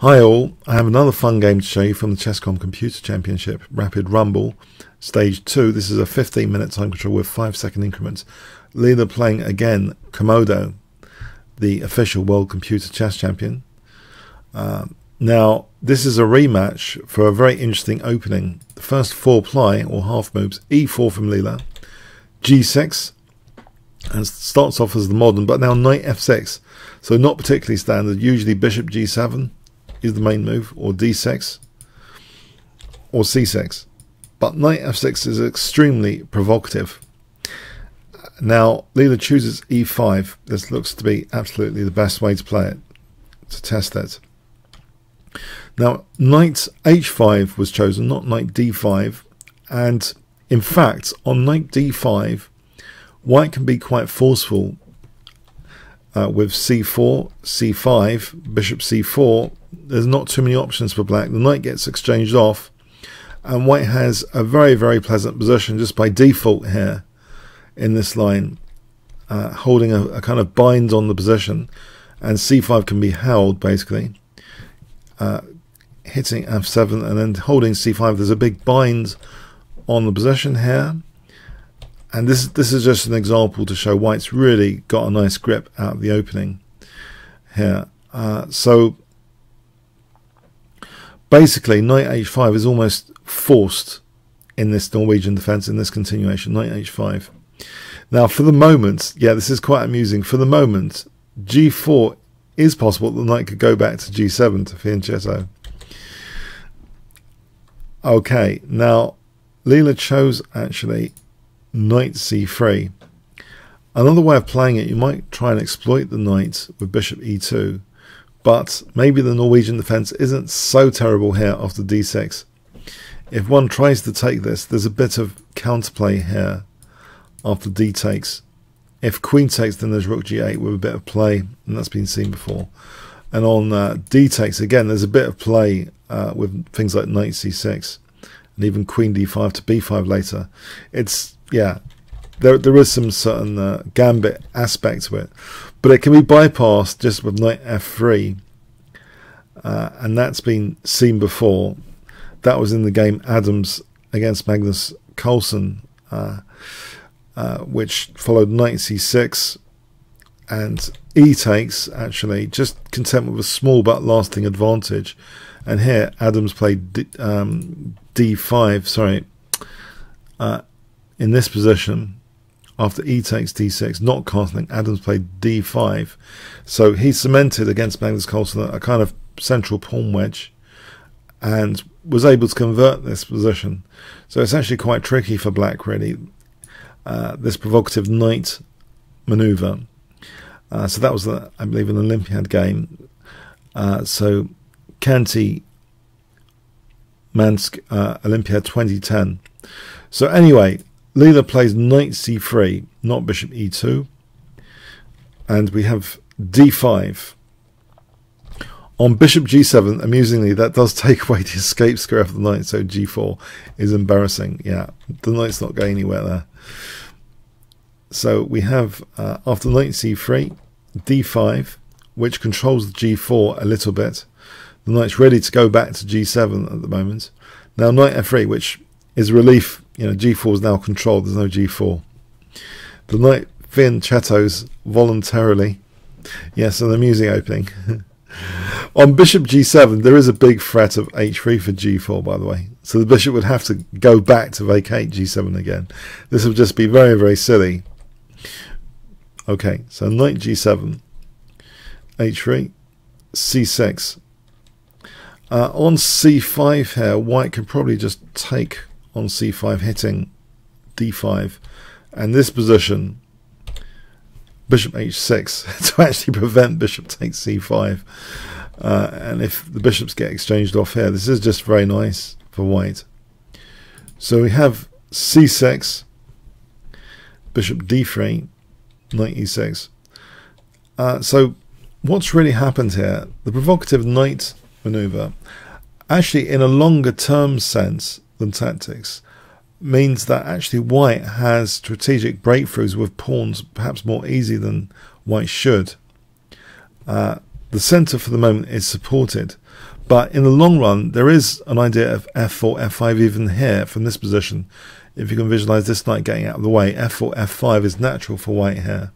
Hi all, I have another fun game to show you from the Chesscom Computer Championship, Rapid Rumble, Stage 2. This is a 15-minute time control with 5-second increments. Leader playing again, Komodo, the official world computer chess champion. Now, this is a rematch for a very interesting opening. The first four ply, or half moves, e4 from Leela, g6, and starts off as the modern, but now knight f6, so not particularly standard. Usually bishop g7. Is the main move, or d6 or c6, but knight f6 is extremely provocative. Now Leela chooses e5. This looks to be absolutely the best way to play it, to test it. Now knight h5 was chosen, not knight d5, and in fact on knight d5 white can be quite forceful with c4, c5, bishop c4. There's not too many options for black. The knight gets exchanged off, and white has a very, very pleasant position just by default here in this line, holding a kind of bind on the position, and c5 can be held basically, hitting f7 and then holding c5. There's a big bind on the position here, and this is just an example to show white's really got a nice grip out of the opening here. So basically, knight h5 is almost forced in this Norwegian defence, in this continuation, knight h5. Now, for the moment, yeah, this is quite amusing. For the moment, g4 is possible. The knight could go back to g7 to fianchetto. Okay, now, Leela chose, actually, knight c3. Another way of playing it, you might try and exploit the knight with bishop e2. But maybe the Norwegian defence isn't so terrible here after d6. If one tries to take this, there's a bit of counterplay here after d takes. If queen takes, then there's rook g8 with a bit of play, and that's been seen before. And on d takes, again, there's a bit of play with things like knight c6 and even queen d5 to b5 later. It's, yeah, there is some certain gambit aspect to it, but it can be bypassed just with knight f3, and that's been seen before. That was in the game Adams against Magnus Carlsen, which followed knight c6 and e takes, actually just content with a small but lasting advantage. And here Adams played d5, sorry, in this position. After e takes d6, not castling, Adams played d5. So he cemented against Magnus Carlsen a kind of central pawn wedge and was able to convert this position. So it's actually quite tricky for black, really, this provocative knight maneuver. So that was, I believe, an Olympiad game. So Kanti Mansk Olympiad 2010. So anyway, Leela plays knight c3, not bishop e2, and we have d5. On bishop g7, amusingly, that does take away the escape square of the knight, so g4 is embarrassing. Yeah, the knight's not going anywhere there. So we have, after knight c3, d5, which controls the g4 a little bit. The knight's ready to go back to g7 at the moment. Now knight f3, which is relief. You know, g4 is now controlled, there's no g4. The knight fianchettos voluntarily. Yes, an amusing opening. On bishop g7, there is a big threat of h3 for g4, by the way. So the bishop would have to go back to vacate g7 again. This would just be very, very silly. Okay, so knight g7, h3, c6. On c5 here, white can probably just take on c5, hitting d5, and this position, bishop h6, to actually prevent bishop takes c5. And if the bishops get exchanged off here, this is just very nice for white. So we have c6, bishop d3, knight e6. So what's really happened here? The provocative knight maneuver, actually in a longer term sense than tactics, means that actually white has strategic breakthroughs with pawns perhaps more easy than white should. the centre for the moment is supported, but in the long run there is an idea of f4, f5 even here from this position. If you can visualise this knight getting out of the way, f4, f5 is natural for white here.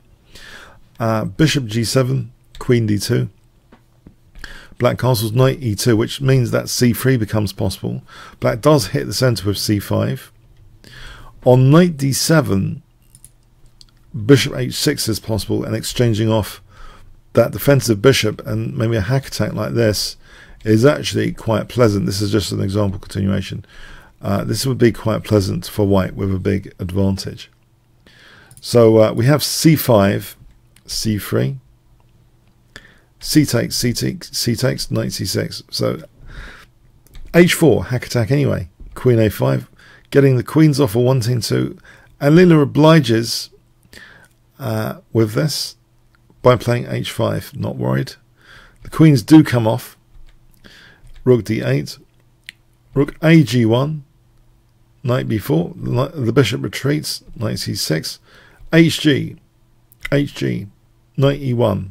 Bishop g7, queen d2, black castles knight e2, which means that c3 becomes possible. Black does hit the centre with c5. On knight d7, bishop h6 is possible, and exchanging off that defensive bishop and maybe a hack attack like this is actually quite pleasant. This is just an example continuation. This would be quite pleasant for white with a big advantage. So we have c5, c3, c takes, knight c6. So h4, hack attack anyway, queen a5, getting the queens off for wanting to, and Lila obliges with this by playing h5, not worried. The queens do come off. Rook d8, rook a g1, knight b4, the bishop retreats, knight c6, hg, knight e1.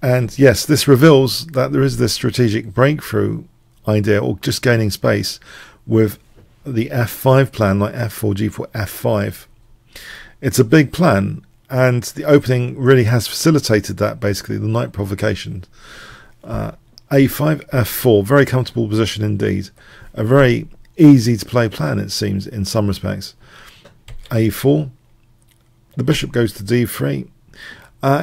And yes, this reveals that there is this strategic breakthrough idea, or just gaining space with the f5 plan, like f4, g4, f5. It's a big plan, and the opening really has facilitated that, basically, the knight provocation. A5, f4, very comfortable position indeed. A very easy to play plan, it seems, in some respects. a4, the bishop goes to d3.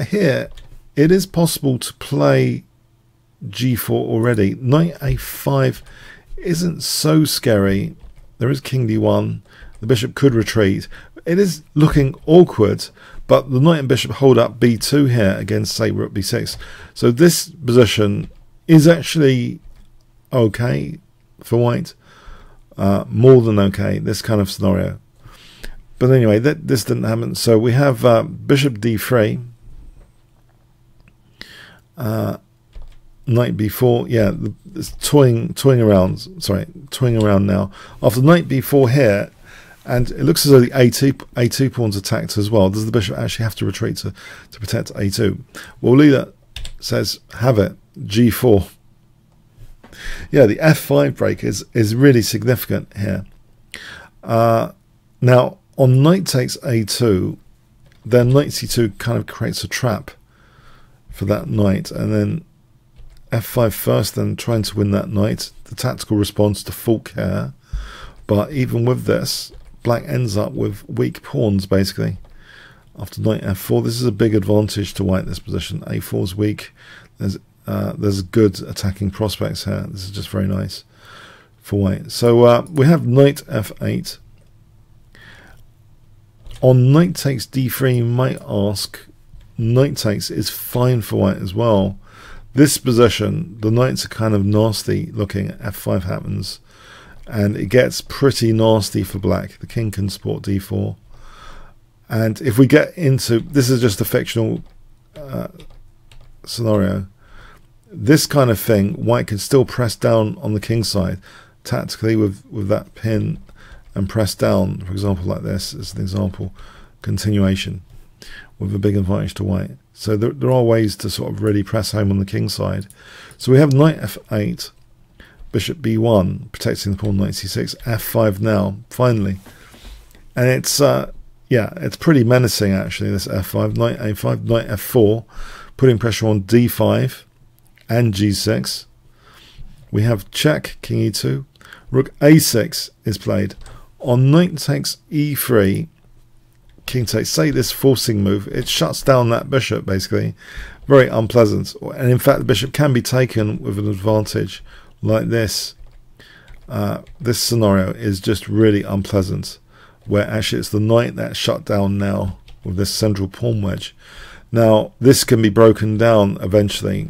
Here, it is possible to play g4 already. Knight a5 isn't so scary. There is king d1. The bishop could retreat. It is looking awkward, but the knight and bishop hold up b2 here against, say, rook b6. So this position is actually okay for white, more than okay, this kind of scenario. But anyway, this didn't happen. So we have bishop d3, knight b4. Yeah, it's toying around now. After knight b4 here, and it looks as though the a2 pawn's attacked as well. Does the bishop actually have to retreat to protect a2? Well, Lila says, have it. g4. Yeah, the f5 break is really significant here. Now, on knight takes a2, then knight c2 kind of creates a trap for that knight, and then f5 first, then trying to win that knight. The tactical response to fork here, but even with this, black ends up with weak pawns, basically. After knight f4, this is a big advantage to white, this position. a4 is weak. There's good attacking prospects here. This is just very nice for white. So we have knight f8. On knight takes d3, you might ask, knight takes is fine for white as well. This position, the knights are kind of nasty looking. f5 happens, and it gets pretty nasty for black. The king can support d4. And if we get into, this is just a fictional scenario, this kind of thing, white can still press down on the king side tactically with that pin and press down, for example, like this as an example continuation, with a big advantage to white. So there are ways to sort of really press home on the king side. So we have knight f8, bishop b1, protecting the pawn, knight c6, f5 now finally, and it's yeah, it's pretty menacing actually, this f5, knight a5, knight f4, putting pressure on d5 and g6. We have check, king e2, rook a6 is played. On knight takes e3, king takes, say this forcing move, it shuts down that bishop basically. Very unpleasant, and in fact the bishop can be taken with an advantage like this. This scenario is just really unpleasant, where actually it's the knight that's shut down now with this central pawn wedge. Now this can be broken down eventually.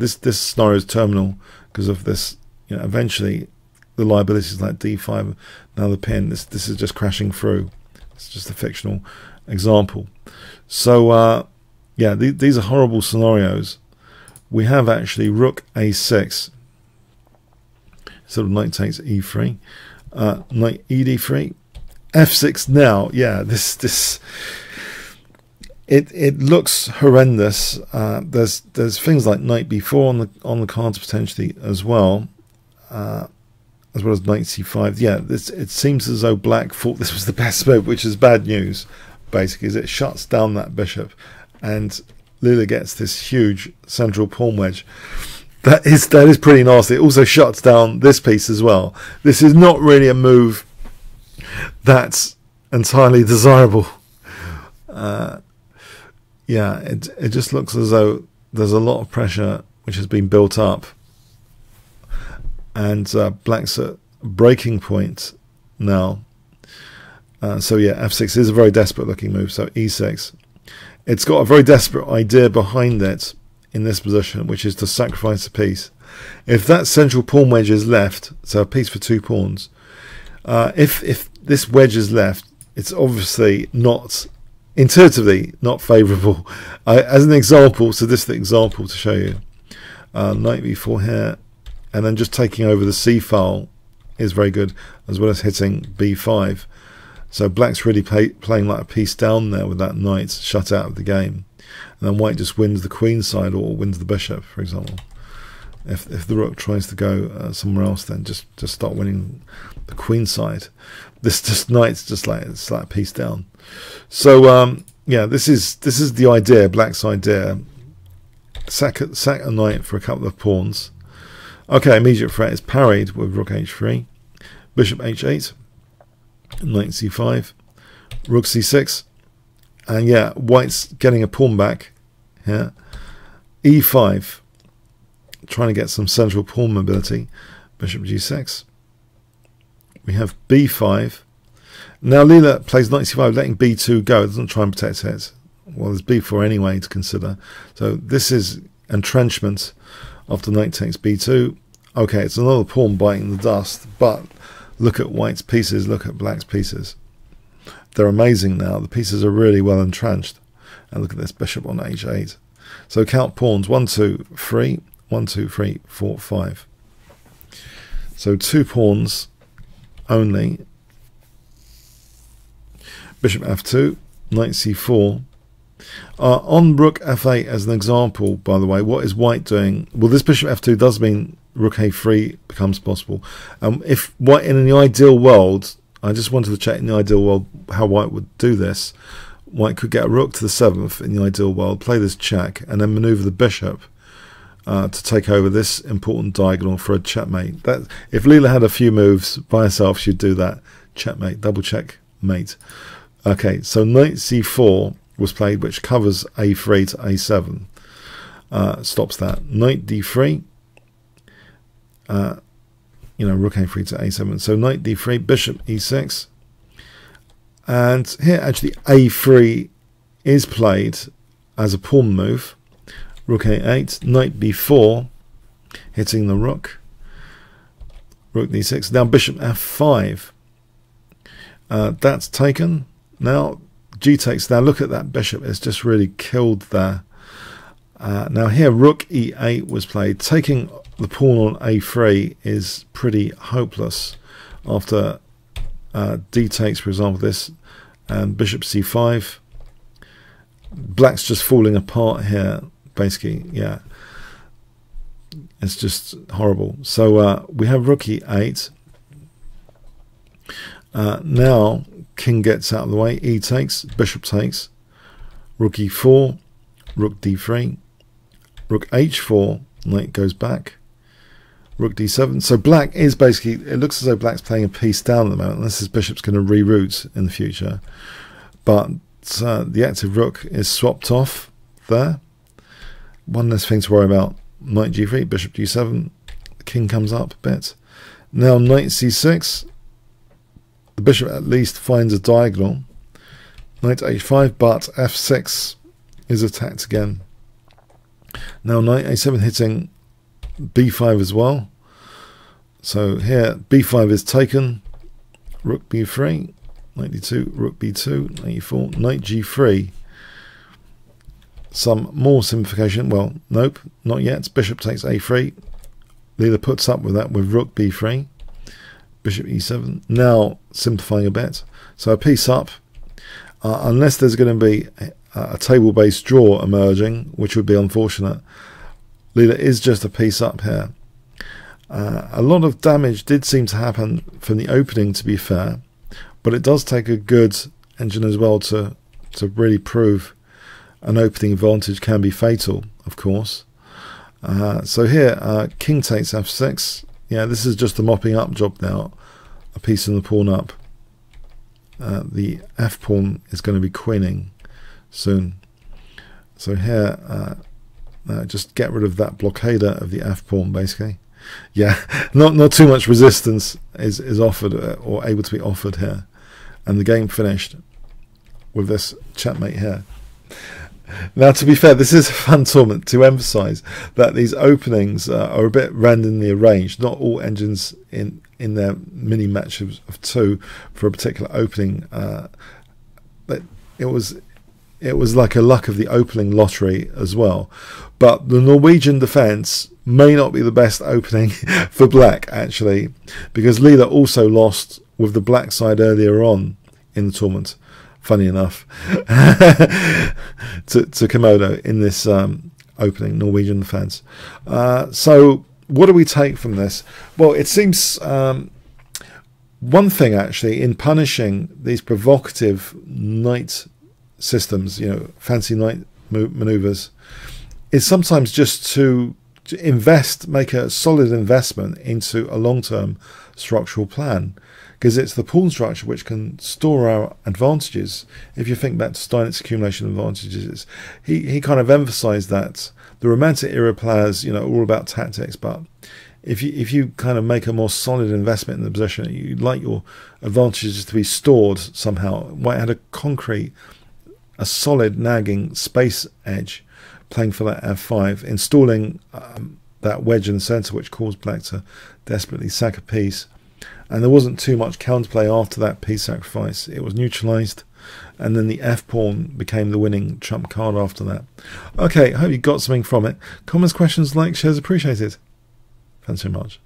This scenario is terminal because of this. You know, eventually the liabilities like d5, now the pin. This is just crashing through. It's just a fictional example. So yeah, these are horrible scenarios. We have actually rook a6. Sort of knight takes e3, knight e d3, f6 now. Yeah, this It looks horrendous. There's things like knight b4 on the cards potentially as well as knight c5. Yeah, it seems as though Black thought this was the best move, which is bad news. Basically, is it shuts down that bishop, and Lila gets this huge central pawn wedge. That is pretty nasty. It also shuts down this piece as well. This is not really a move that's entirely desirable. Yeah, it just looks as though there's a lot of pressure which has been built up, and Black's at breaking point now. So yeah, f6 is a very desperate looking move. So e6, it's got a very desperate idea behind it in this position, which is to sacrifice a piece. If that central pawn wedge is left, so a piece for two pawns, if this wedge is left, it's obviously not. Intuitively not favourable. As an example, so this is the example to show you. Knight b4 here, and then just taking over the c file is very good, as well as hitting b5. So Black's really playing like a piece down there with that knight shut out of the game, and then White just wins the queen side or wins the bishop, for example. If the rook tries to go somewhere else, then just start winning the queen side. This just knight's just like it's like a piece down. So yeah, this is the idea, Black's idea. Sack a knight for a couple of pawns. Okay, immediate threat is parried with rook h3, bishop h8, knight c5, rook c6, and yeah, White's getting a pawn back here. e5, trying to get some central pawn mobility. Bishop g6. We have b5. Now Lila plays knight c5, letting b2 go. It doesn't try and protect it. Well, there's b4 anyway to consider. So this is entrenchment after knight takes b2. Okay, it's another pawn biting the dust, but look at White's pieces, look at Black's pieces. They're amazing now. The pieces are really well entrenched. And look at this bishop on h8. So count pawns, 1, 2, 3. 1, 2, 3, 4, 5. So 2 pawns only. Bishop f2, knight c4. On rook f8 as an example, by the way, what is White doing? Well, this bishop f2 does mean rook a3 becomes possible. If White in the ideal world, I just wanted to check in the ideal world how White would do this. White could get a rook to the 7th in the ideal world, play this check, and then maneuver the bishop to take over this important diagonal for a checkmate. That if Lila had a few moves by herself, she'd do that. Checkmate, double checkmate. Okay, so knight c4 was played, which covers a3 to a7. Stops that. Knight d3. Rook a3 to a7. So knight d3, bishop e6, and here actually a3 is played as a pawn move. Rook a8, knight b4, hitting the rook, rook d6, now bishop f5, that's taken, now g takes, now look at that bishop, it's just really killed there. Now here rook e8 was played, taking the pawn on a3 is pretty hopeless after d takes, for example, this, and bishop c5, Black's just falling apart here. Basically, yeah, it's just horrible. So we have rook e8. Now king gets out of the way. E takes, bishop takes, rook e4, rook d3, rook h4. Knight goes back, rook d7. So Black is basically. It looks as though Black's playing a piece down at the moment. Unless this bishop's going to reroute in the future, but the active rook is swapped off there. One less thing to worry about. Knight g3, bishop g7, king comes up a bit. Now knight c6, the bishop at least finds a diagonal. Knight h5, but f6 is attacked again. Now knight a7 hitting b5 as well. So here b5 is taken. Rook b3, knight d2, rook b2, knight e4, knight g3. Some more simplification. Well, nope, not yet. Bishop takes a3. Lila puts up with that with rook b3, bishop e7. Now simplifying a bit. So a piece up. Unless there's going to be a table-based draw emerging, which would be unfortunate. Lille is just a piece up here. A lot of damage did seem to happen from the opening, to be fair, but it does take a good engine as well to really prove an opening advantage can be fatal, of course. So here, king takes f6. Yeah, this is just a mopping up job now, a piece in the pawn up. The f pawn is going to be queening soon. So here, just get rid of that blockader of the f pawn, basically. Yeah, not too much resistance is offered or able to be offered here, and the game finished with this checkmate here. Now, to be fair, this is a fun tournament to emphasize that these openings are a bit randomly arranged. Not all engines in their mini match of two for a particular opening, but it was like a luck of the opening lottery as well. But the Norwegian Defence may not be the best opening for black, actually, because Lille also lost with the black side earlier on in the tournament, funny enough, to Komodo in this opening, Norwegian Defence. So what do we take from this? Well, it seems one thing, actually, in punishing these provocative knight systems, you know, fancy knight manoeuvres, is sometimes just to invest, make a solid investment into a long-term structural plan, because it's the pawn structure which can store our advantages. If you think back to Steinitz accumulation advantages, he kind of emphasised that the Romantic era players, you know, are all about tactics, but if you kind of make a more solid investment in the position, you'd like your advantages to be stored somehow. White had a concrete, a solid nagging space edge, playing for that f5, installing that wedge in the centre, which caused black to desperately sack a piece, and there wasn't too much counterplay after that piece sacrifice. It was neutralised, and then the f pawn became the winning trump card after that. Okay, I hope you got something from it. Comments, questions, likes, shares appreciated. Thanks so much.